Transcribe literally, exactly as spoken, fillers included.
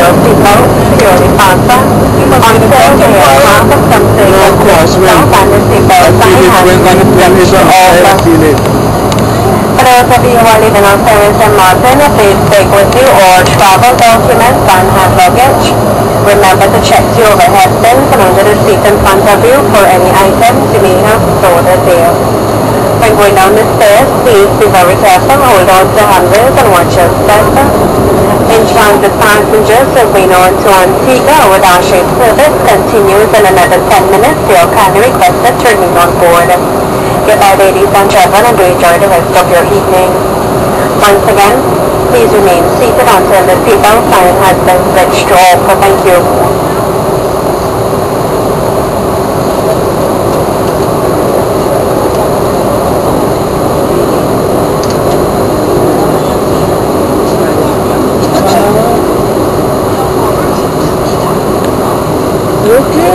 know, people here in Pampa on Thursday or half of something. No, of course, when families are all vaccinated. Para Tabihuan in our Saint Maarten, please take with you all travel documents and hand luggage. Remember to check your overhead bins and under the seat in front of you for any items you may have stored there. When going down the stairs, please be very careful, hold on to handrails and watch your step. In transit passengers, as we know into Antigua, our dash eight service continues in another ten minutes. Your kindly requested to remain on board. Goodbye, ladies and gentlemen, and do enjoy the rest of your evening. Once again, please remain seated until the seatbelt sign has been switched to off. Thank you. Okay.